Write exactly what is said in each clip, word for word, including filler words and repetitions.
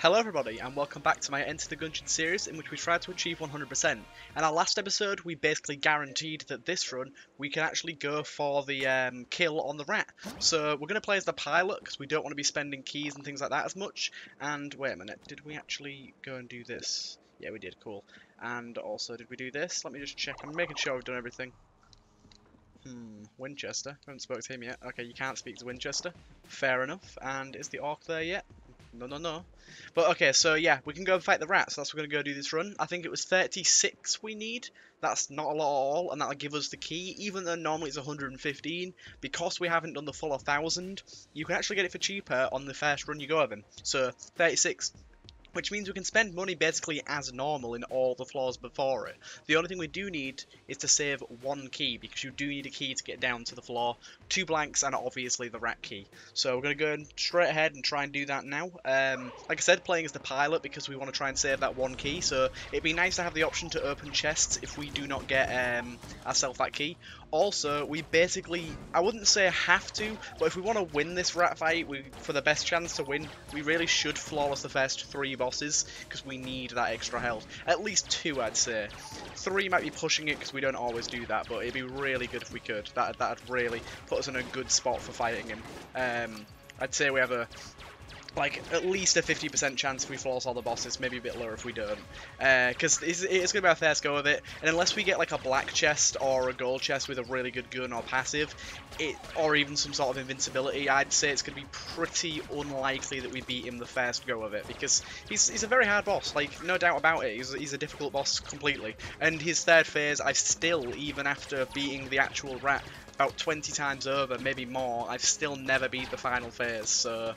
Hello everybody and welcome back to my Enter the Gungeon series in which we try to achieve one hundred percent. In our last episode we basically guaranteed that this run we can actually go for the um, kill on the rat. So we're going to play as the pilot because we don't want to be spending keys and things like that as much. And wait a minute, did we actually go and do this? Yeah we did, cool. And also did we do this? Let me just check, I'm making sure I've done everything. Hmm, Winchester, I haven't spoken to him yet. Okay, you can't speak to Winchester, fair enough. And is the orc there yet? No, no, no. But okay, so yeah, we can go and fight the rats. So that's what we're going to go do this run. I think it was thirty-six we need. That's not a lot at all, and that'll give us the key. Even though normally it's one hundred fifteen, because we haven't done the full one thousand, you can actually get it for cheaper on the first run you go of him. So thirty-six, which means we can spend money basically as normal in all the floors before it. The only thing we do need is to save one key, because you do need a key to get down to the floor, two blanks, and obviously the rat key. So we're going to go in straight ahead and try and do that now. Um, like I said, playing as the pilot because we want to try and save that one key, so it'd be nice to have the option to open chests if we do not get um, ourselves that key. Also, we basically, I wouldn't say have to, but if we want to win this rat fight, we, for the best chance to win, we really should flawless the first three bosses, because we need that extra health. At least two, I'd say. Three might be pushing it, because we don't always do that, but it'd be really good if we could. That, that'd really put us in a good spot for fighting him. Um, I'd say we have a... like at least a fifty percent chance if we flawless all the bosses, maybe a bit lower if we don't, because uh, it's, it's going to be our first go of it, and unless we get like a black chest or a gold chest with a really good gun or passive, it or even some sort of invincibility, I'd say it's going to be pretty unlikely that we beat him the first go of it, because he's, he's a very hard boss, like no doubt about it. He's, he's a difficult boss completely, and his third phase, I still, even after beating the actual rat about twenty times over, maybe more, I've still never beat the final phase, so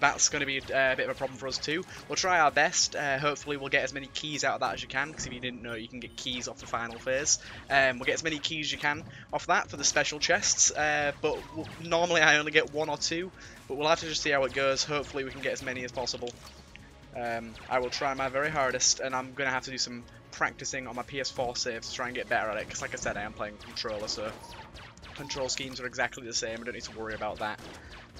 that's going to be a, a bit of a problem for us too. We'll try our best. Uh, hopefully we'll get as many keys out of that as you can, because if you didn't know, you can get keys off the final phase. Um, we'll get as many keys as you can off that for the special chests, uh, but we'll, normally I only get one or two, but we'll have to just see how it goes. Hopefully we can get as many as possible. Um, I will try my very hardest, and I'm going to have to do some practicing on my P S four save to try and get better at it, because like I said, I am playing controller, so control schemes are exactly the same. I don't need to worry about that.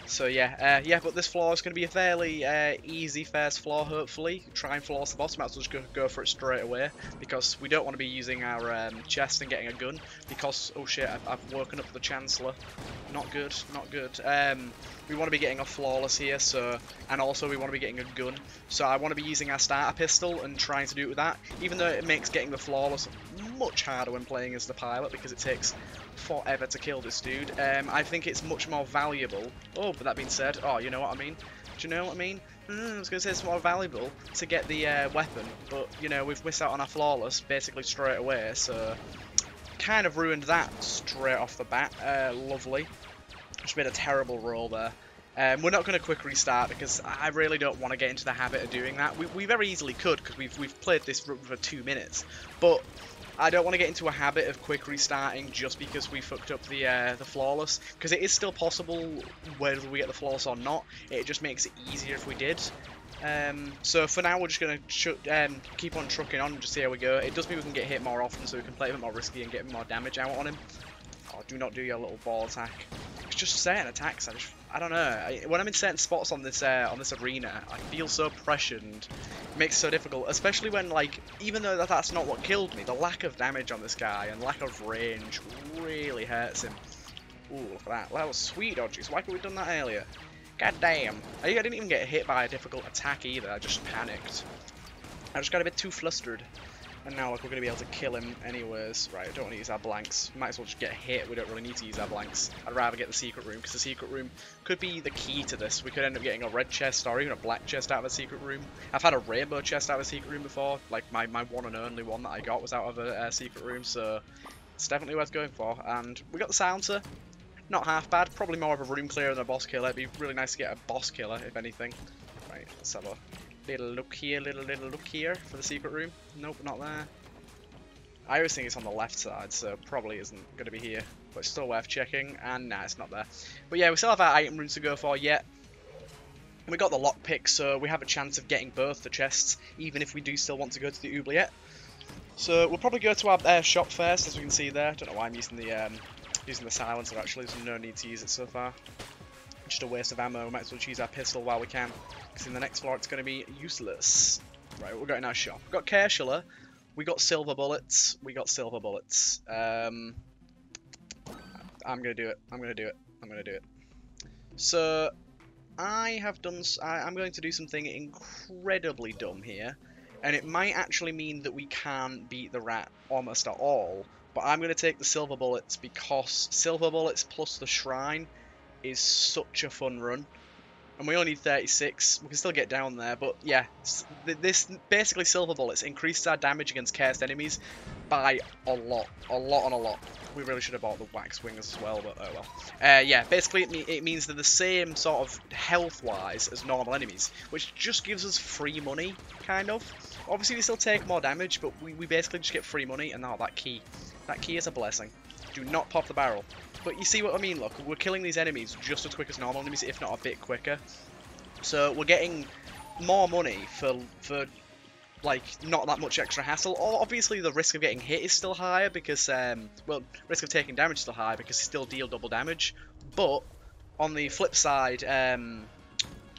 So yeah, uh, yeah, but this floor is going to be a fairly uh, easy first floor, hopefully. Try and flawless the boss, might as well just go, go for it straight away, because we don't want to be using our um, chest and getting a gun, because, oh shit, I've, I've woken up the Chancellor. Not good, not good. Um, we want to be getting a flawless here, so, and also we want to be getting a gun, so I want to be using our starter pistol and trying to do it with that, even though it makes getting the flawless much harder when playing as the pilot, because it takes forever to kill this dude. Um, I think it's much more valuable. Oh, but that being said, oh, you know what I mean? Do you know what I mean? Mm, I was going to say it's more valuable to get the uh, weapon, but, you know, we've missed out on our flawless basically straight away, so kind of ruined that straight off the bat. Uh, lovely. Just made a terrible roll there. Um, we're not going to quick restart, because I really don't want to get into the habit of doing that. We, we very easily could, because we've, we've played this run for two minutes, but I don't want to get into a habit of quick restarting just because we fucked up the uh, the flawless, because it is still possible whether we get the flawless or not. It just makes it easier if we did. Um, so for now we're just going to um, keep on trucking on and just see how we go. It does mean we can get hit more often, so we can play a bit more risky and get more damage out on him. Oh, do not do your little ball attack. It's just certain attacks. I just I don't know. I, when I'm in certain spots on this uh, on this arena, I feel so pressured. It makes it so difficult, especially when, like, even though that, that's not what killed me, the lack of damage on this guy and lack of range really hurts him. Ooh, look at that. That was sweet dodges. Why couldn't we have done that earlier? God damn. I, I didn't even get hit by a difficult attack either. I just panicked. I just got a bit too flustered. And now, like, we're going to be able to kill him anyways. Right, I don't want to use our blanks. Might as well just get hit. We don't really need to use our blanks. I'd rather get the secret room, because the secret room could be the key to this. We could end up getting a red chest or even a black chest out of a secret room. I've had a rainbow chest out of a secret room before. Like, my, my one and only one that I got was out of a, a secret room, so it's definitely worth going for. And we got the silencer. Not half bad. Probably more of a room clearer than a boss killer. It'd be really nice to get a boss killer, if anything. Right, let's have a little look here, little, little look here for the secret room. Nope, not there. I always think it's on the left side, so probably isn't going to be here. But it's still worth checking, and nah, it's not there. But yeah, we still have our item rooms to go for yet. And we got the lockpick, so we have a chance of getting both the chests, even if we do still want to go to the oubliette. So we'll probably go to our uh, shop first, as we can see there. Don't know why I'm using the, um, using the silencer, actually. There's no need to use it so far. Just a waste of ammo. We might as well use our pistol while we can. because in the next floor it's going to be useless. Right, we've got in our shop. We've got Kershula. We got silver bullets. We got silver bullets. Um, I'm going to do it. I'm going to do it. I'm going to do it. So, I have done... I, I'm going to do something incredibly dumb here. And it might actually mean that we can't beat the rat almost at all. But I'm going to take the silver bullets because silver bullets plus the shrine is such a fun run. And we only need thirty-six. We can still get down there. But yeah, this basically silver bullets increases our damage against cursed enemies by a lot. A lot on a lot. We really should have bought the wax wings as well, but oh well. Uh, yeah, basically it, me it means they're the same sort of health-wise as normal enemies, which just gives us free money, kind of. Obviously, we still take more damage, but we, we basically just get free money, and oh, that key. That key is a blessing. Do not pop the barrel. But you see what I mean, look. We're killing these enemies just as quick as normal enemies, if not a bit quicker. So we're getting more money for... for like, not that much extra hassle. Or obviously, the risk of getting hit is still higher because, um, well, risk of taking damage is still higher because you still deal double damage. But on the flip side, um,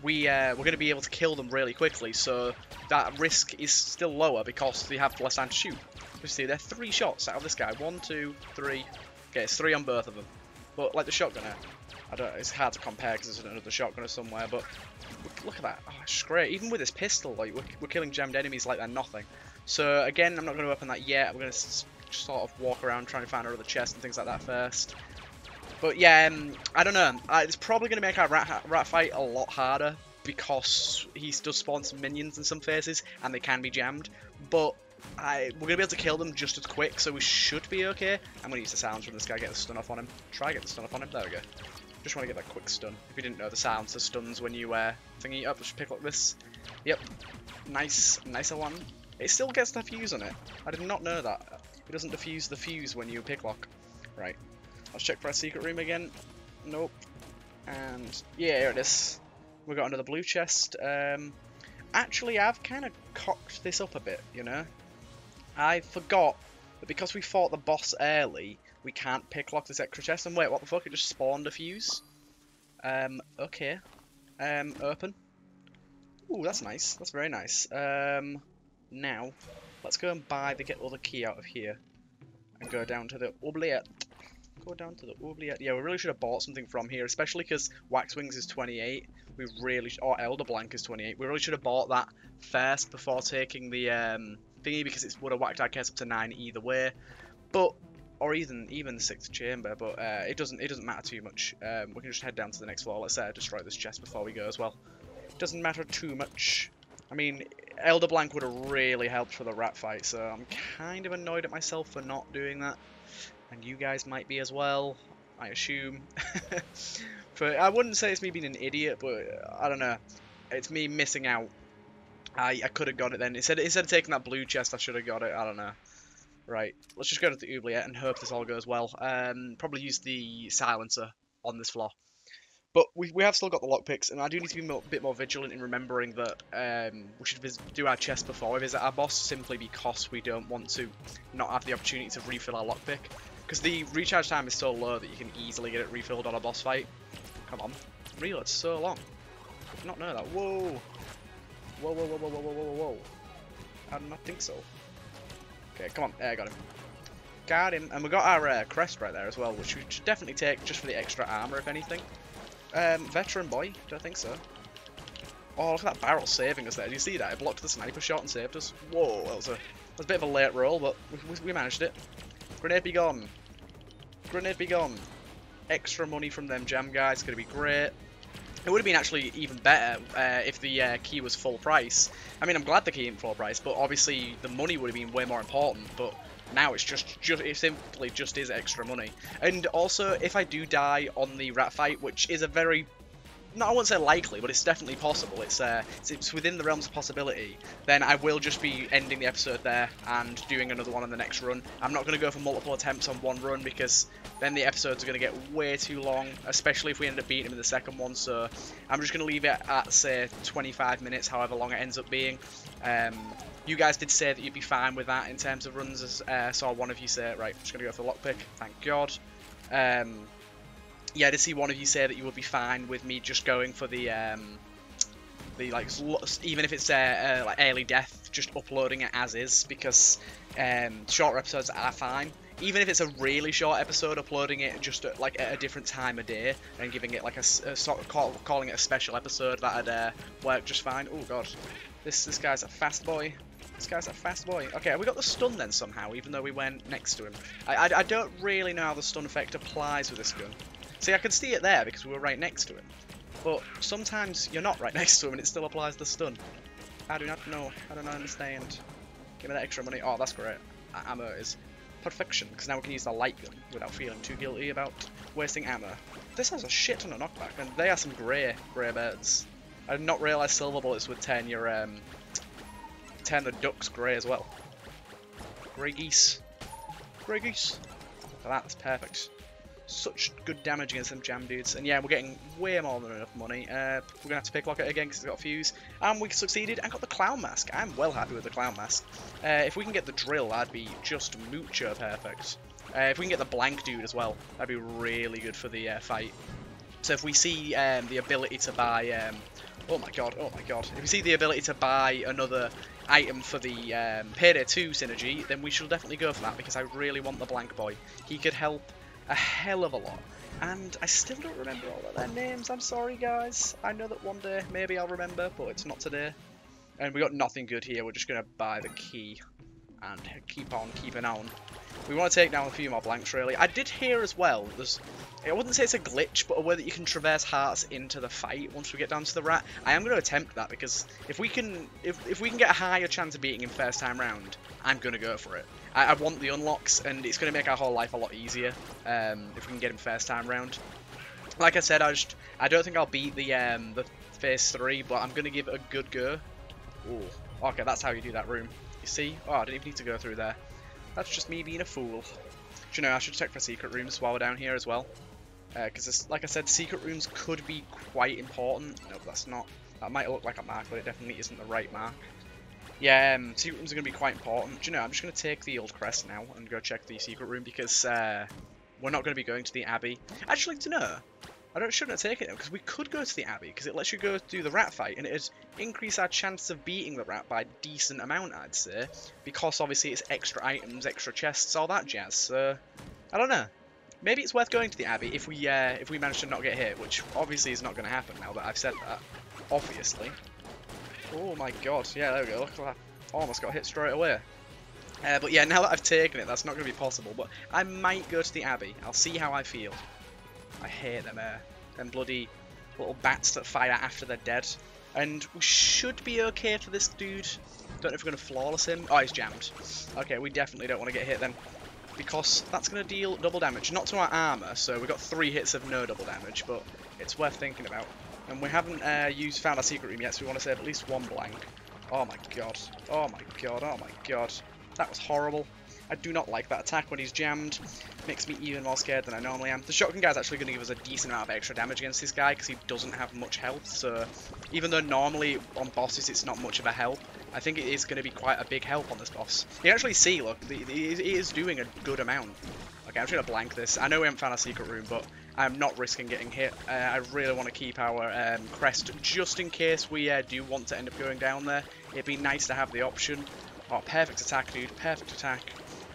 we uh, we're going to be able to kill them really quickly, so that risk is still lower because they have less time to shoot. You see, they're three shots out of this guy. One, two, three. Okay, it's three on both of them. But like the shotgunner, I don't. It's hard to compare because there's another shotgunner somewhere, but. Look at that. Oh, it's great. Even with this pistol, like we're, we're killing jammed enemies like they're nothing. So again, I'm not going to open that yet. I'm going to just sort of walk around trying to find another chest and things like that first. But yeah, um, I don't know. Uh, it's probably going to make our rat, rat fight a lot harder because he does spawn some minions in some phases and they can be jammed. But I, we're going to be able to kill them just as quick, so we should be okay. I'm going to use the sounds from this guy, get the stun off on him. Try get the stun off on him. There we go. Just want to get that quick stun. If you didn't know, the silencer stuns when you uh, thingy up. Oh, just pick up this. Yep, nice, nicer one. It still gets the fuse on it. I did not know that. It doesn't defuse the fuse when you picklock. Right. Let's check for our secret room again. Nope. And yeah, here it is. We got another blue chest. Um, actually, I've kind of cocked this up a bit. You know, I forgot that because we fought the boss early. We can't picklock this extra chest. And wait, what the fuck? It just spawned a fuse. Um, okay. Um, open. Ooh, that's nice. That's very nice. Um, now, let's go and buy the get other key out of here. And go down to the oubliette. Go down to the oubliette. Yeah, we really should have bought something from here. Especially because Wax Wings is twenty-eight. We really... Sh or Elder Blank is twenty-eight. We really should have bought that first before taking the um, thingy. Because it would have whacked our case up to nine either way. But... Or even even the sixth chamber, but uh, it doesn't it doesn't matter too much. Um, we can just head down to the next floor. Let's uh, destroy this chest before we go as well. Doesn't matter too much. I mean, Elder Blank would have really helped for the rat fight, so I'm kind of annoyed at myself for not doing that. And you guys might be as well, I assume. But I wouldn't say it's me being an idiot, but I don't know. It's me missing out. I I could have got it then. Instead instead of taking that blue chest, I should have got it. I don't know. Right, let's just go to the oubliette and hope this all goes well. Um, probably use the silencer on this floor. But we, we have still got the lockpicks, and I do need to be a bit more vigilant in remembering that um, we should do our chest before we visit our boss, simply because we don't want to not have the opportunity to refill our lockpick. Because the recharge time is so low that you can easily get it refilled on a boss fight. Come on, reload's so long. I did not know that. Whoa! Whoa, whoa, whoa, whoa, whoa, whoa, whoa. I did not think so. Okay, come on. There, I got him. Got him. And we got our uh, crest right there as well, which we should definitely take just for the extra armor, if anything. Um, veteran boy? Do I think so? Oh, look at that barrel saving us there. Do you see that? It blocked the sniper shot and saved us. Whoa, that was a, that was a bit of a late roll, but we, we managed it. Grenade be gone. Grenade be gone. Extra money from them jam guys. Going to be great. It would have been actually even better uh, if the uh, key was full price. I mean, I'm glad the key isn't full price, but obviously the money would have been way more important. But now it's just, just it simply just is extra money. And also, if I do die on the rat fight, which is a very, no, I won't say likely, but it's definitely possible. It's uh, it's, it's within the realms of possibility. Then I will just be ending the episode there and doing another one on the next run. I'm not going to go for multiple attempts on one run because. Then the episodes are going to get way too long, especially if we end up beating him in the second one. So I'm just going to leave it at, say, twenty-five minutes, however long it ends up being. Um, you guys did say that you'd be fine with that in terms of runs. As uh, saw one of you say, right, I'm just going to go for the lockpick. Thank God. Um, yeah, I did see one of you say that you would be fine with me just going for the... Um, the like even if it's uh, uh, like early death, just uploading it as is, because um, shorter episodes are fine. Even if it's a really short episode, uploading it just at, like at a different time of day and giving it like a, a sort of call, calling it a special episode, that'd uh, work just fine. Oh god, this this guy's a fast boy. This guy's a fast boy. Okay, have we got the stun then somehow, even though we went next to him? I, I, I don't really know how the stun effect applies with this gun. See, I could see it there because we were right next to him. But sometimes you're not right next to him and it still applies the stun. I do not know. I don't understand. Give me that extra money. Oh, that's great. Ammo is perfection, because now we can use the light gun without feeling too guilty about wasting ammo. This has a shit ton of knockback, and they are some grey, grey birds. I did not realise silver bullets would turn your... um. turn the ducks grey as well. Grey geese. Grey geese. That's perfect. Such good damage against them jam dudes. And yeah, we're getting way more than enough money. Uh, we're going to have to picklocket again because it's got a fuse. And we succeeded and got the clown mask. I'm well happy with the clown mask. Uh, if we can get the drill, I'd be just mucho perfect. Uh, if we can get the blank dude as well, that'd be really good for the uh, fight. So if we see um, the ability to buy... Um, oh my god, oh my god. If we see the ability to buy another item for the um, Payday two synergy, then we should definitely go for that, because I really want the blank boy. He could help a hell of a lot. And I still don't remember all of their names. I'm sorry, guys. I know that one day maybe I'll remember, but it's not today. And we got nothing good here. We're just going to buy the key and keep on keeping on. We want to take down a few more blanks, really. I did hear as well, there's, I wouldn't say it's a glitch, but a way that you can traverse hearts into the fight once we get down to the rat. I am going to attempt that, because if we can if, if we can get a higher chance of beating him first time round, I'm going to go for it. I, I want the unlocks, and it's going to make our whole life a lot easier um, if we can get him first time round. Like I said, I just I don't think I'll beat the, um, the phase three, but I'm going to give it a good go. Ooh, okay, that's how you do that room. You see? Oh, I didn't even need to go through there. That's just me being a fool. Do you know, I should check for secret rooms while we're down here as well. Because, uh, like I said, secret rooms could be quite important. No, that's not. That might look like a mark, but it definitely isn't the right mark. Yeah, um, secret rooms are going to be quite important. Do you know, I'm just going to take the old crest now and go check the secret room, because uh, we're not going to be going to the abbey. Actually, do you know? I don't, shouldn't have taken it, because we could go to the abbey, because it lets you go do the rat fight, and it'd increase our chance of beating the rat by a decent amount, I'd say, because obviously it's extra items, extra chests, all that jazz. So I don't know. Maybe it's worth going to the abbey if we uh, if we manage to not get hit, which obviously is not going to happen now that I've said that. Obviously. Oh my god! Yeah, there we go. Look, I almost got hit straight away. Uh, but yeah, now that I've taken it, that's not going to be possible. But I might go to the abbey. I'll see how I feel. I hate them, uh, them bloody little bats that fire after they're dead. And we should be okay for this dude. Don't know if we're going to flawless him. Oh, he's jammed. Okay, we definitely don't want to get hit then, because that's going to deal double damage. Not to our armour, so we've got three hits of no double damage, but it's worth thinking about. And we haven't uh, used found our secret room yet, so we want to save at least one blank. Oh my god. Oh my god. Oh my god. That was horrible. I do not like that attack when he's jammed. Makes me even more scared than I normally am. The shotgun guy's actually going to give us a decent amount of extra damage against this guy, because he doesn't have much health. So even though normally on bosses it's not much of a help, I think it is going to be quite a big help on this boss. You actually see, look, it is doing a good amount. Okay, I'm just going to blank this. I know we haven't found our secret room, but I'm not risking getting hit. Uh, I really want to keep our um, crest just in case we uh, do want to end up going down there. It'd be nice to have the option. Oh, perfect attack, dude. Perfect attack.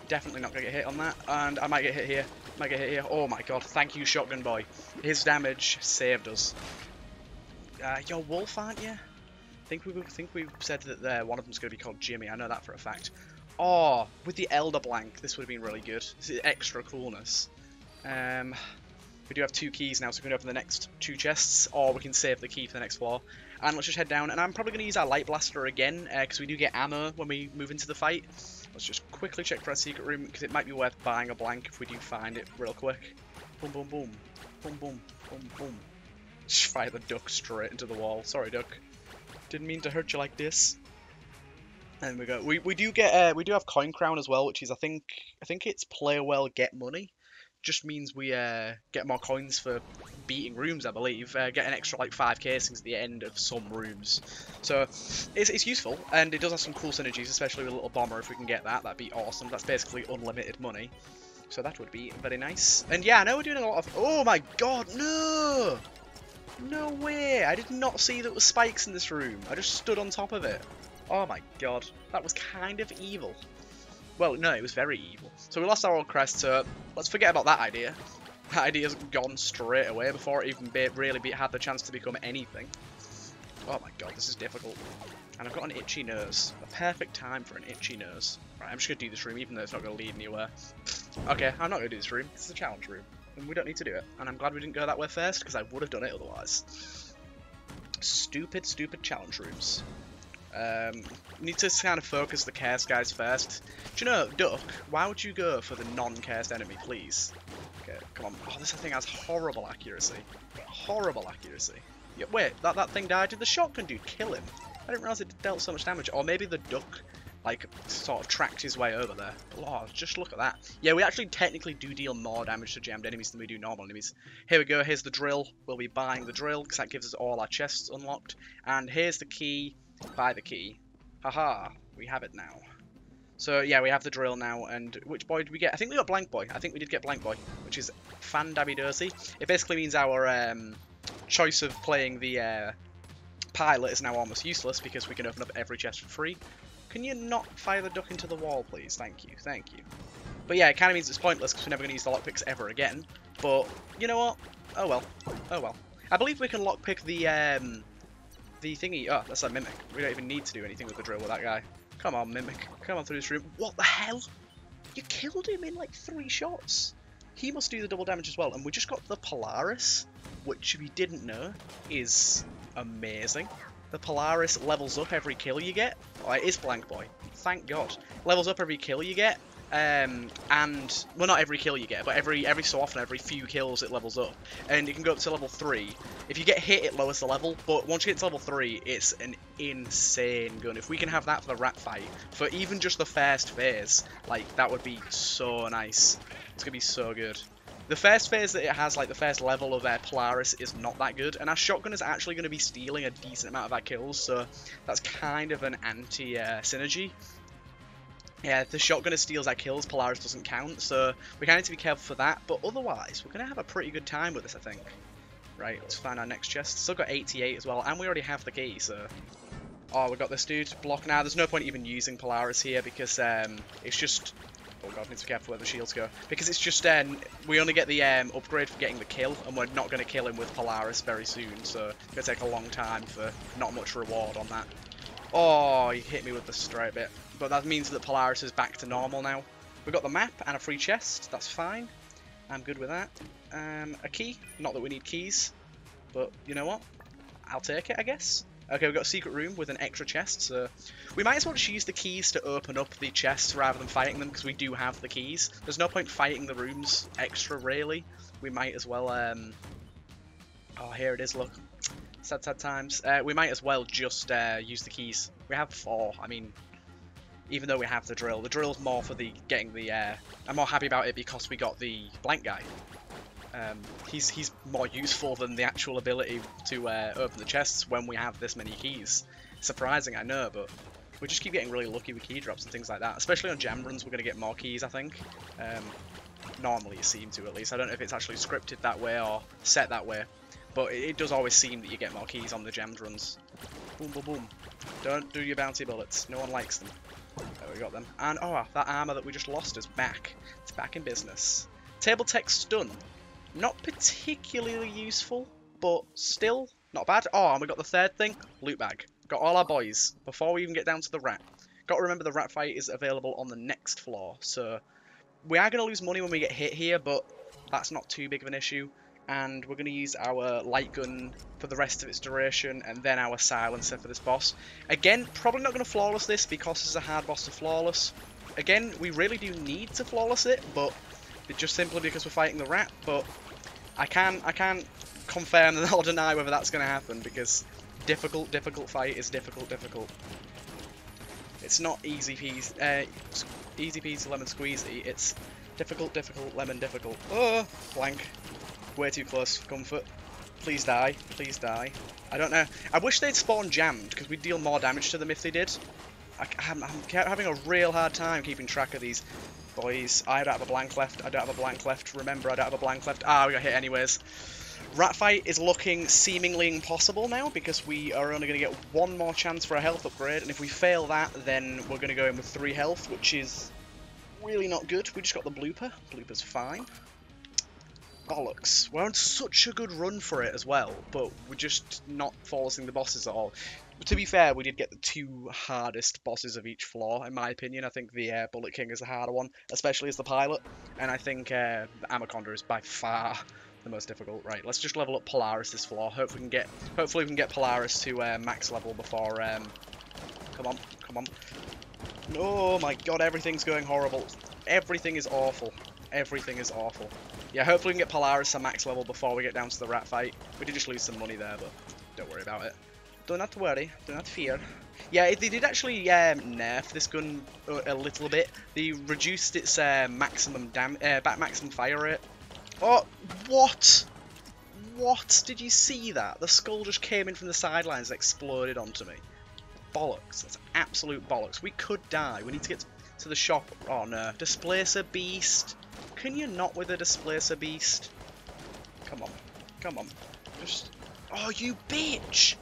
Definitely not going to get hit on that, and I might get hit here, might get hit here, oh my god, thank you shotgun boy, his damage saved us. Uh, you're wolf, aren't you? I think we, think we said that uh, one of them's going to be called Jimmy, I know that for a fact. Oh, with the elder blank, this would have been really good, this is extra coolness. Um, we do have two keys now, so we can open the next two chests, or we can save the key for the next floor. And let's just head down, and I'm probably going to use our light blaster again, because uh, we do get ammo when we move into the fight. Let's just quickly check for our secret room, because it might be worth buying a blank if we do find it real quick. Boom, boom, boom. Boom, boom, boom, boom. Just fire the duck straight into the wall. Sorry, duck. Didn't mean to hurt you like this. And we go. We, we do get, uh, we do have coin crown as well, which is, I think, I think it's play well, get money. Just means we uh, get more coins for beating rooms, I believe. Uh, get an extra like five casings at the end of some rooms. So it's, it's useful, and it does have some cool synergies, especially with a little bomber. If we can get that, that'd be awesome. That's basically unlimited money. So that would be very nice. And yeah, I know we're doing a lot of... Oh my god, no! No way! I did not see there were spikes in this room. I just stood on top of it. Oh my god. That was kind of evil. Well, no, it was very evil. So we lost our old crest, so let's forget about that idea. That idea's gone straight away before it even be really be had the chance to become anything. Oh my god, this is difficult. And I've got an itchy nose. A perfect time for an itchy nose. Right, I'm just going to do this room, even though it's not going to lead anywhere. Okay, I'm not going to do this room. This is a challenge room. And we don't need to do it. And I'm glad we didn't go that way first, because I would have done it otherwise. Stupid, stupid challenge rooms. Um, need to kind of focus the cursed guys first. Do you know, Duck, why would you go for the non-cursed enemy, please? Okay, come on. Oh, this thing has horrible accuracy. Horrible accuracy. Yeah, wait, that, that thing died? Did the shotgun dude kill him? I didn't realise it dealt so much damage. Or maybe the duck, like, sort of tracked his way over there. Lord, just look at that. Yeah, we actually technically do deal more damage to jammed enemies than we do normal enemies. Here we go, here's the drill. We'll be buying the drill, because that gives us all our chests unlocked. And here's the key. Buy the key. Haha, we have it now. So, yeah, we have the drill now, and which boy did we get? I think we got Blank Boy. I think we did get Blank Boy, which is fan-dabby-dozy. It basically means our um, choice of playing the uh, pilot is now almost useless, because we can open up every chest for free. Can you not fire the duck into the wall, please? Thank you, thank you. But yeah, it kind of means it's pointless, because we're never going to use the lockpicks ever again. But, you know what? Oh well. Oh well. I believe we can lockpick the, um, the thingy. Oh, that's a Mimic. We don't even need to do anything with the drill with that guy. Come on, Mimic. Come on through this room. What the hell? You killed him in like three shots. He must do the double damage as well. And we just got the Polaris, which we didn't know is amazing. The Polaris levels up every kill you get. Oh, it is Blank Boy. Thank God. Levels up every kill you get. Um, and, well, not every kill you get, but every every so often, every few kills, it levels up. And it can go up to level three. If you get hit, it lowers the level, but once you get to level three, it's an insane gun. If we can have that for the rat fight, for even just the first phase, like, that would be so nice. It's gonna be so good. The first phase that it has, like, the first level of uh, Polaris is not that good, and our shotgun is actually going to be stealing a decent amount of our kills, so that's kind of an anti-synergy. Uh, Yeah, if the shotgunner steals our kills, Polaris doesn't count, so we kind of need to be careful for that. But otherwise, we're going to have a pretty good time with this, I think. Right, let's find our next chest. Still got eighty-eight as well, and we already have the key, so... Oh, we got this dude. Block now. There's no point even using Polaris here, because um, it's just... Oh god, I need to be careful where the shields go. Because it's just... Um, we only get the um, upgrade for getting the kill, and we're not going to kill him with Polaris very soon, so it's going to take a long time for not much reward on that. Oh, he hit me with the straight bit. But that means that Polaris is back to normal now. We've got the map and a free chest. That's fine. I'm good with that. Um, a key. Not that we need keys. But you know what? I'll take it, I guess. Okay, we've got a secret room with an extra chest. So we might as well just use the keys to open up the chests rather than fighting them, because we do have the keys. There's no point fighting the rooms extra, really. We might as well... Um... Oh, here it is, look. Sad, sad times. Uh, we might as well just uh, use the keys. We have four. I mean... Even though we have the drill. The drill's more for the getting the... Uh, I'm more happy about it because we got the blank guy. Um, he's he's more useful than the actual ability to uh, open the chests when we have this many keys. Surprising, I know, but we just keep getting really lucky with key drops and things like that. Especially on jam runs, we're going to get more keys, I think. Um, normally, it seems to, at least. I don't know if it's actually scripted that way or set that way. But it, it does always seem that you get more keys on the jammed runs. Boom, boom, boom. Don't do your bouncy bullets. No one likes them. There we got them. And, oh, that armour that we just lost is back. It's back in business. Table tech stun. Not particularly useful, but still not bad. Oh, and we got the third thing. Loot bag. Got all our boys before we even get down to the rat. Got to remember the rat fight is available on the next floor. So we are going to lose money when we get hit here, but that's not too big of an issue. And we're going to use our light gun for the rest of its duration, and then our silencer for this boss. Again, probably not going to flawless this because it's a hard boss to flawless. Again, we really do need to flawless it, but just simply because we're fighting the rat. But I can't, I can't confirm or deny whether that's going to happen, because difficult, difficult fight is difficult, difficult. It's not easy peasy, uh, easy peasy lemon squeezy. It's difficult, difficult, lemon difficult. Oh, blank. Way too close for comfort. Please die. Please die. I don't know. I wish they'd spawn jammed, because we'd deal more damage to them if they did. I, I'm, I'm having a real hard time keeping track of these boys. I don't have a blank left. I don't have a blank left. Remember, I don't have a blank left. Ah, we got hit anyways. Rat fight is looking seemingly impossible now, because we are only going to get one more chance for a health upgrade, and if we fail that, then we're going to go in with three health, which is really not good. We just got the blooper. Blooper's fine. Bollocks. We're on such a good run for it as well, but we're just not forcing the bosses at all. To be fair, we did get the two hardest bosses of each floor, in my opinion. I think the uh, Bullet King is the harder one, especially as the pilot, and I think uh, the Amaconda is by far the most difficult. Right, let's just level up Polaris this floor. Hope we can get, hopefully we can get Polaris to uh, max level before, um, come on, come on. Oh my god, everything's going horrible. Everything is awful. Everything is awful. Yeah, hopefully we can get Polaris to max level before we get down to the rat fight. We did just lose some money there, but don't worry about it. Do not worry, do not fear. Yeah, they did actually um, nerf this gun a, a little bit. They reduced its uh, maximum dam uh, back maximum fire rate. Oh, what? What? Did you see that? The skull just came in from the sidelines and exploded onto me. Bollocks. That's absolute bollocks. We could die. We need to get to the shop. Oh, no. Displacer beast. Can you not with a displacer beast? Come on. Come on. Just... Oh, you bitch!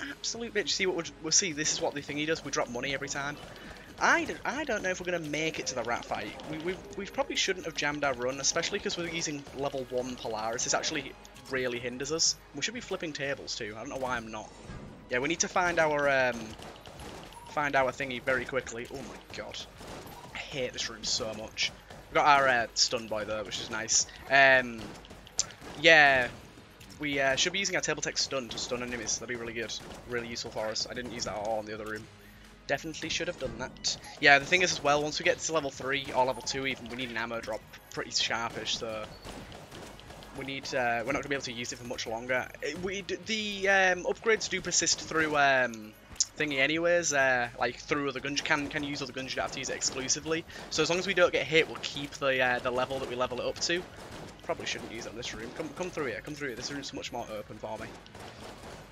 Absolute bitch. See what we'll, we'll see. This is what the thingy does. We drop money every time. I don't, I don't know if we're going to make it to the rat fight. We, we, we probably shouldn't have jammed our run, especially because we're using level one Polaris. This actually really hinders us. We should be flipping tables too. I don't know why I'm not. Yeah, we need to find our um, find our thingy very quickly. Oh my god, I hate this room so much. We've got our uh, stun boy though, which is nice. Um, yeah. We uh, should be using our table tech stun to stun enemies. That'd be really good, really useful for us. I didn't use that at all in the other room. Definitely should have done that. Yeah, the thing is as well, once we get to level three or level two even, we need an ammo drop pretty sharpish. So we need uh, we're not gonna be able to use it for much longer. It, we the um, upgrades do persist through um, thingy anyways, uh, like through other guns. You can can use other guns. You don't have to use it exclusively. So as long as we don't get hit, we'll keep the uh, the level that we level it up to. Probably shouldn't use it in this room. Come, come through here. Come through here. This room's much more open for me.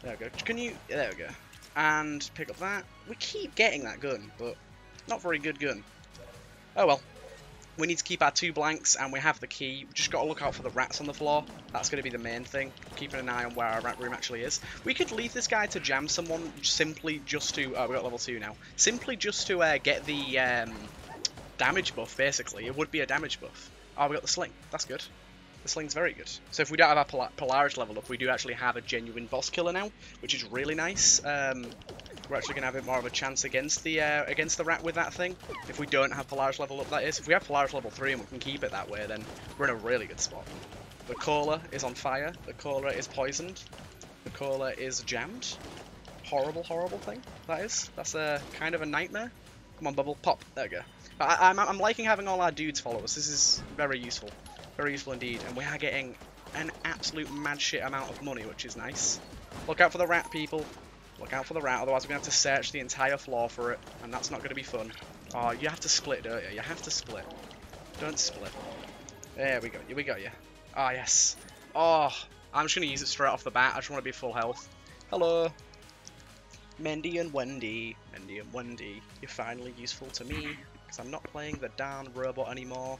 There we go. Can you? Yeah, there we go. And pick up that. We keep getting that gun, but not very good gun. Oh well. We need to keep our two blanks, and we have the key. We've just got to look out for the rats on the floor. That's going to be the main thing. Keeping an eye on where our rat room actually is. We could leave this guy to jam someone simply just to. Oh, we got level two now. Simply just to uh, get the um, damage buff. Basically, it would be a damage buff. Oh, we got the sling. That's good. The sling's very good. So if we don't have our Pol Polaris level up, we do actually have a genuine boss killer now, which is really nice. Um, we're actually going to have a bit more of a chance against the uh, against the rat with that thing. If we don't have Polaris level up, that is. If we have Polaris level three and we can keep it that way, then we're in a really good spot. The cola is on fire. The cola is poisoned. The cola is jammed. Horrible, horrible thing, that is. That's a kind of a nightmare. Come on, bubble. Pop. There we go. I I'm, I'm liking having all our dudes follow us. This is very useful. Very useful indeed, and we are getting an absolute mad shit amount of money, which is nice. Look out for the rat, people. Look out for the rat, otherwise we're going to have to search the entire floor for it, and that's not going to be fun. Oh, you have to split, don't you? You have to split. Don't split. There we go. We got you. Ah, yes. Oh, I'm just going to use it straight off the bat. I just want to be full health. Hello. Mendy and Wendy. Mendy and Wendy. You're finally useful to me, because I'm not playing the darn robot anymore.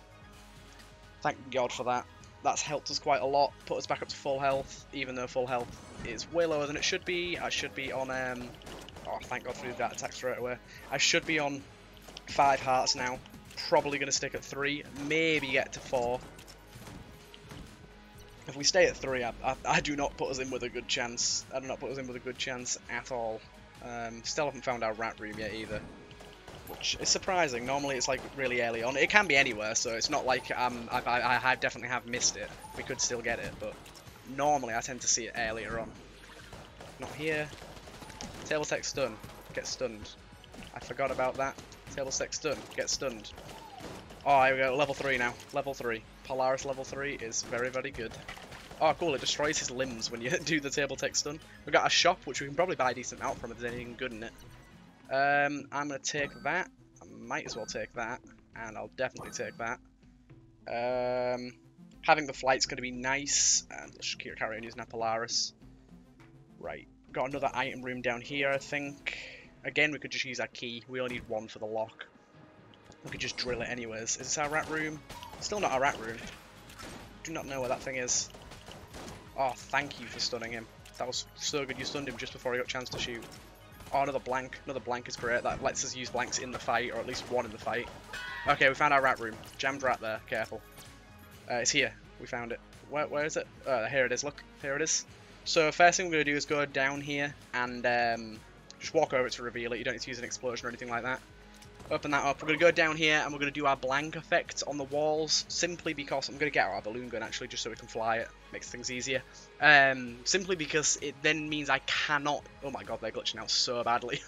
Thank God for that. That's helped us quite a lot, put us back up to full health, even though full health is way lower than it should be. I should be on, um, oh, thank God for that attack straight away. I should be on five hearts now, probably going to stick at three, maybe get to four. If we stay at three, I, I, I do not put us in with a good chance. I do not put us in with a good chance at all. Um, still haven't found our rat room yet either. Which is surprising. Normally it's like really early on. It can be anywhere, so it's not like um, I, I, I definitely have missed it. We could still get it, but normally I tend to see it earlier on. Not here. Table tech stun. Get stunned. I forgot about that. Table tech stun. Get stunned. Oh, here we go. Level three now. Level three. Polaris level three is very, very good. Oh, cool. It destroys his limbs when you do the table tech stun. We've got a shop, which we can probably buy a decent amount from if there's anything good in it. Um, I'm going to take that. I might as well take that. And I'll definitely take that. Um, having the flight's going to be nice. And let's just keep carrying using our Polaris. Right. Got another item room down here, I think. Again, we could just use our key. We only need one for the lock. We could just drill it anyways. Is this our rat room? Still not our rat room. Do not know where that thing is. Oh, thank you for stunning him. That was so good. You stunned him just before he got a chance to shoot. Oh, another blank. Another blank is great. That lets us use blanks in the fight, or at least one in the fight. Okay, we found our rat room. Jammed rat there. Careful. Uh, it's here. We found it. Where, where is it? Uh, here it is. Look. Here it is. So first thing we're going to do is go down here and um, just walk over to reveal it. You don't need to use an explosion or anything like that. Open that up. We're going to go down here and we're going to do our blank effect on the walls, simply because I'm going to get out our balloon gun actually, just so we can fly it. Makes things easier. Um, simply because it then means I cannot... Oh my god, they're glitching out so badly.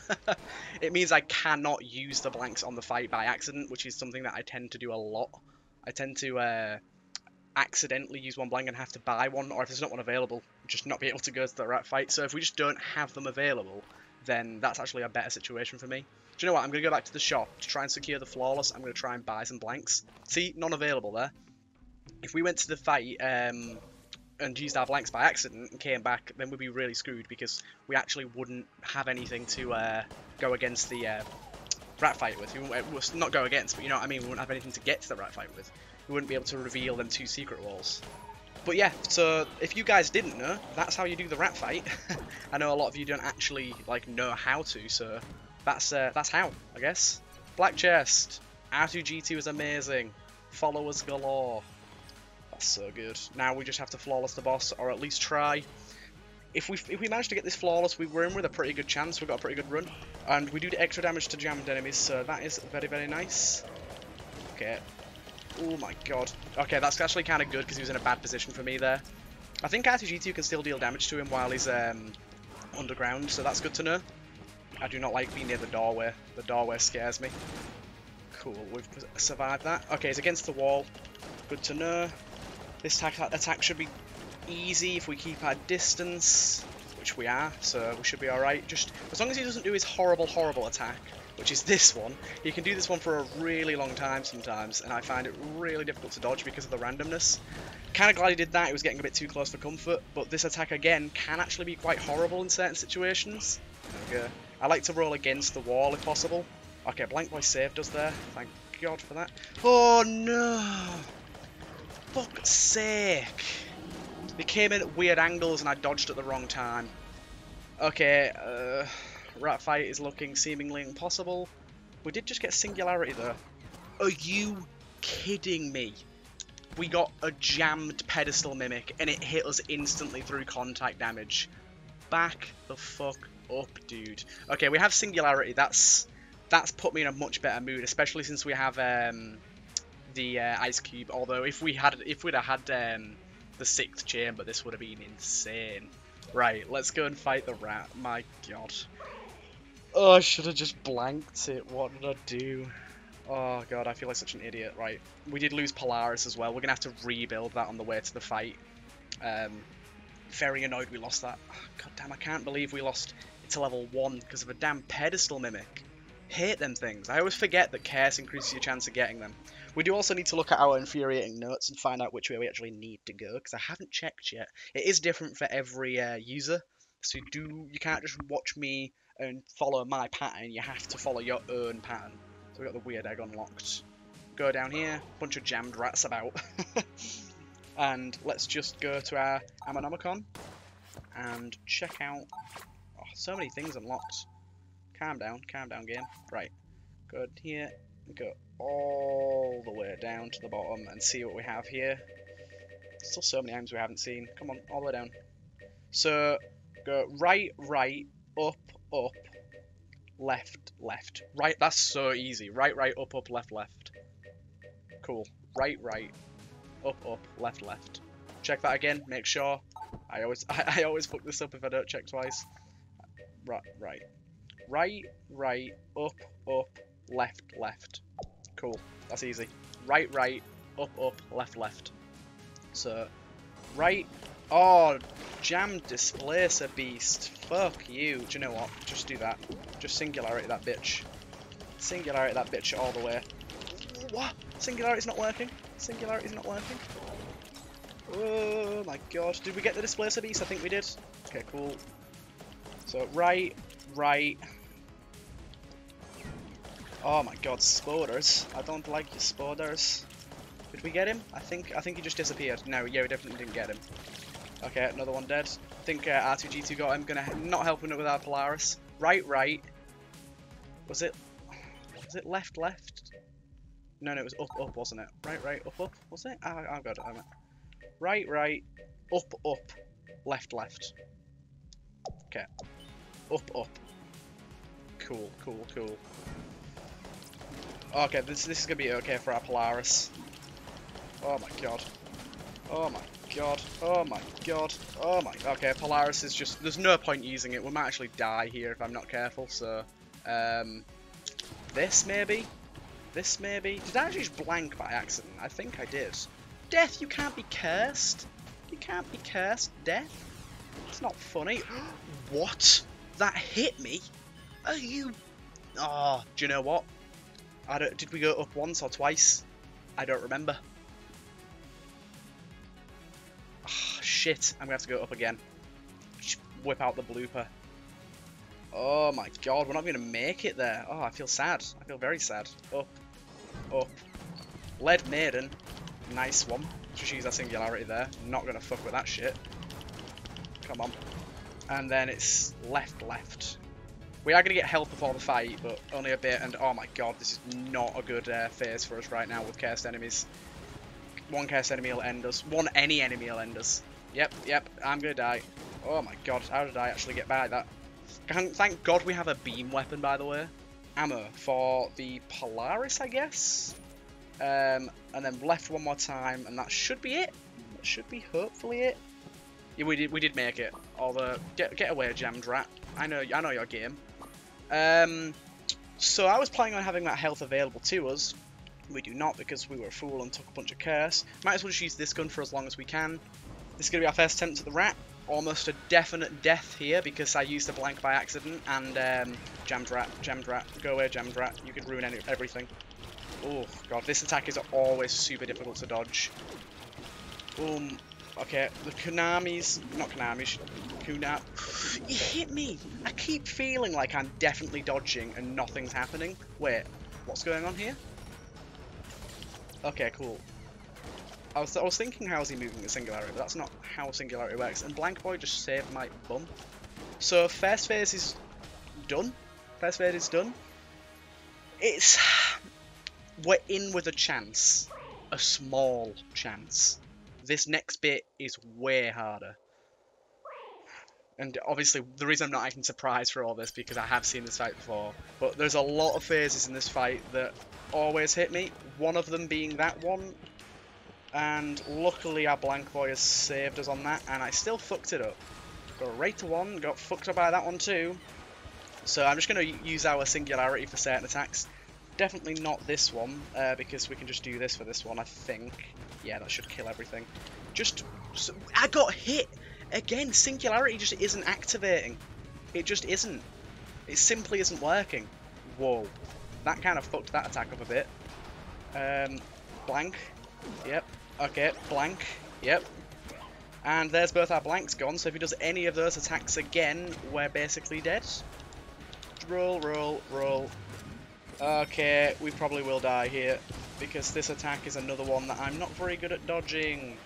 It means I cannot use the blanks on the fight by accident, which is something that I tend to do a lot. I tend to uh, accidentally use one blank and have to buy one, or if there's not one available, just not be able to go to the right fight. So if we just don't have them available, then that's actually a better situation for me. Do you know what? I'm going to go back to the shop to try and secure the flawless. I'm going to try and buy some blanks. See, none available there. If we went to the fight um, and used our blanks by accident and came back, then we'd be really screwed, because we actually wouldn't have anything to uh, go against the uh, rat fight with. We wouldn't, not go against, but you know what I mean? We wouldn't have anything to get to the rat fight with. We wouldn't be able to reveal them two secret walls. But yeah, so if you guys didn't know, that's how you do the rat fight. I know a lot of you don't actually like know how to, so that's uh, that's how, I guess. Black chest. R two G two is amazing. Followers galore. That's so good. Now we just have to flawless the boss, or at least try. If we if we manage to get this flawless, we were in with a pretty good chance. We got a pretty good run, and we do extra damage to jammed enemies, so that is very very nice. Okay. Oh my god. Okay, that's actually kind of good because he was in a bad position for me there. I think R two G two can still deal damage to him while he's um, underground, so that's good to know. I do not like being near the doorway. The doorway scares me. Cool, we've survived that. Okay, he's against the wall. Good to know. This attack, attack should be easy if we keep our distance, which we are, so we should be alright. Just as long as he doesn't do his horrible, horrible attack, which is this one. You can do this one for a really long time sometimes, and I find it really difficult to dodge because of the randomness. Kind of glad he did that, it was getting a bit too close for comfort, but this attack again can actually be quite horrible in certain situations. There we go. I like to roll against the wall if possible. Okay, Blank Boy saved us there, thank god for that. Oh no! Fuck's sake! They came in at weird angles and I dodged at the wrong time. Okay, uh... rat fight is looking seemingly impossible. We did just get Singularity though. Are you kidding me? We got a jammed pedestal mimic and it hit us instantly through contact damage. Back the fuck up, dude. Okay, we have Singularity. That's that's put me in a much better mood, especially since we have um, the uh, Ice Cube. Although if we had, if we'd have had um, the sixth chamber, this would have been insane. Right, let's go and fight the rat. My god. Oh, I should have just blanked it. What did I do? Oh god, I feel like such an idiot. Right, we did lose Polaris as well. We're gonna have to rebuild that on the way to the fight. Um, very annoyed we lost that. Oh, god damn, I can't believe we lost it to level one because of a damn pedestal mimic. Hate them things. I always forget that curse increases your chance of getting them. We do also need to look at our infuriating notes and find out which way we actually need to go, because I haven't checked yet. It is different for every uh, user, so you do you can't just watch me and follow my pattern. You have to follow your own pattern. So we got the weird egg unlocked. Go down here, bunch of jammed rats about. And let's just go to our Ammonomicon and check out. Oh, so many things unlocked. Calm down, calm down, game. Right, go here, go all the way down to the bottom and see what we have here. Still so many items we haven't seen. Come on, all the way down. So go right, right, up, up, left, left, right. That's so easy. Right, right, up, up, left, left. Cool. Right, right, up, up, left, left. Check that again. Make sure. I always, I, I always fuck this up if I don't check twice. Right, right, right, right, up, up, left, left. Cool. That's easy. Right, right, up, up, left, left. So, right. Oh, jam displacer beast. Fuck you. Do you know what? Just do that. Just Singularity that bitch. Singularity that bitch all the way. What? Singularity's not working. Singularity's not working. Oh my god. Did we get the displacer beast? I think we did. Okay, cool. So, right, right. Oh my god, Spoders. I don't like your Spoders. Did we get him? I think I think he just disappeared. No, yeah, we definitely didn't get him. Okay, another one dead. I think uh, R two G two got him. Gonna not helping it with our Polaris. Right, right. Was it? Was it left, left? No, no, it was up, up, wasn't it? Right, right, up, up. Was it? I, I got it. I meant. Right, right, up, up, left, left. Okay, up, up. Cool, cool, cool. Okay, this this is gonna be okay for our Polaris. Oh my god. Oh my god. Oh my god. Oh my. Okay, Polaris is just. There's no point using it. We might actually die here if I'm not careful. So, um, this maybe. This maybe. Did I actually just blank by accident? I think I did. Death, you can't be cursed. You can't be cursed, Death. It's not funny. What? That hit me? Are you? Oh, do you know what? I don't. Did we go up once or twice? I don't remember. Oh, shit, I'm gonna have to go up again. Just whip out the blooper. Oh my god, we're not gonna make it there. Oh, I feel sad. I feel very sad. Up, up. Lead Maiden. Nice one. Just use our singularity there. Not gonna fuck with that shit. Come on. And then it's left, left. We are going to get help before the fight, but only a bit. And oh my god, this is not a good uh, phase for us right now with cursed enemies. One cursed enemy will end us. One any enemy will end us. Yep, yep, I'm going to die. Oh my god, how did I actually get by that? Thank god we have a beam weapon, by the way. Ammo for the Polaris, I guess. Um, and then left one more time, and that should be it. That should be hopefully it. Yeah, we did, we did make it. Although, get, get away, jammed rat. I know, I know your game. Um, so I was planning on having that health available to us. We do not, because we were a fool and took a bunch of curse. Might as well just use this gun for as long as we can. This is going to be our first attempt at the rat. Almost a definite death here because I used a blank by accident. And um, jammed rat, jammed rat, go away jammed rat. You could ruin any, everything. Oh god, this attack is always super difficult to dodge. Um, okay, the Konami's, not Konami's, Kunap. You hit me! I keep feeling like I'm definitely dodging and nothing's happening. Wait, what's going on here? Okay, cool. I was, I was thinking how's he moving the singularity, but that's not how singularity works. And Blank Boy just saved my bum. So first phase is done. First phase is done. It's... We're in with a chance. A small chance. This next bit is way harder. And obviously, the reason I'm not acting surprised for all this because I have seen this fight before. But there's a lot of phases in this fight that always hit me. One of them being that one. And luckily, our Blank Boy has saved us on that. And I still fucked it up. Got right to one. Got fucked up by that one too. So I'm just going to use our singularity for certain attacks. Definitely not this one. Uh, because we can just do this for this one, I think. Yeah, that should kill everything. Just... So, I got hit! Again, singularity just isn't activating. It just isn't. It simply isn't working. Whoa. That kind of fucked that attack up a bit. Um, blank. Yep. Okay, blank. Yep. And there's both our blanks gone, so if he does any of those attacks again, we're basically dead. Roll, roll, roll. Okay, we probably will die here, because this attack is another one that I'm not very good at dodging.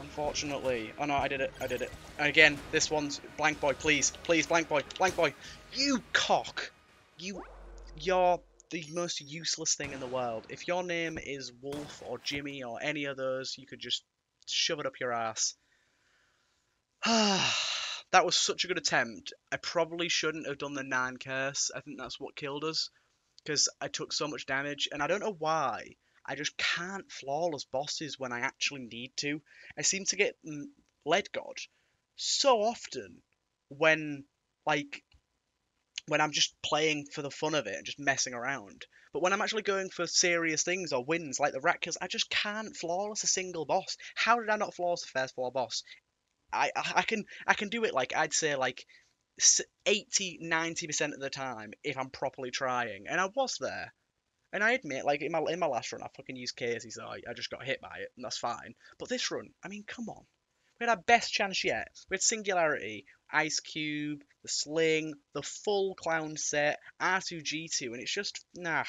Unfortunately. Oh no, I did it. I did it. And again, this one's... Blank Boy, please. Please, Blank Boy. Blank Boy. You cock. You... You're the most useless thing in the world. If your name is Wolf or Jimmy or any of those, you could just shove it up your ass. That was such a good attempt. I probably shouldn't have done the nine curse. I think that's what killed us. Because I took so much damage. And I don't know why. I just can't flawless bosses when I actually need to. I seem to get lead god so often when, like, when I'm just playing for the fun of it and just messing around. But when I'm actually going for serious things or wins, like the rat kills, I just can't flawless a single boss. How did I not flawless the first floor boss? I, I, I can I can do it, like, I'd say, like, eighty, ninety percent of the time if I'm properly trying. And I was there. And I admit, like, in my in my last run, I fucking used Casey, so I, I just got hit by it, and that's fine. But this run, I mean, come on. We had our best chance yet. We had Singularity, Ice Cube, the Sling, the full clown set, R two G two, and it's just, nah,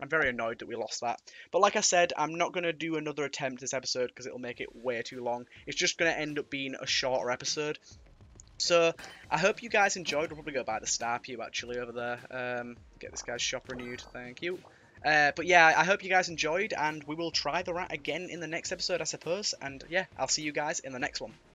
I'm very annoyed that we lost that. But like I said, I'm not going to do another attempt this episode because it'll make it way too long. It's just going to end up being a shorter episode. So, I hope you guys enjoyed. We'll probably go buy the Star Pew, actually, over there. Um, get this guy's shop renewed. Thank you. Uh, but yeah, I hope you guys enjoyed, and we will try the rat again in the next episode, I suppose. And yeah, I'll see you guys in the next one.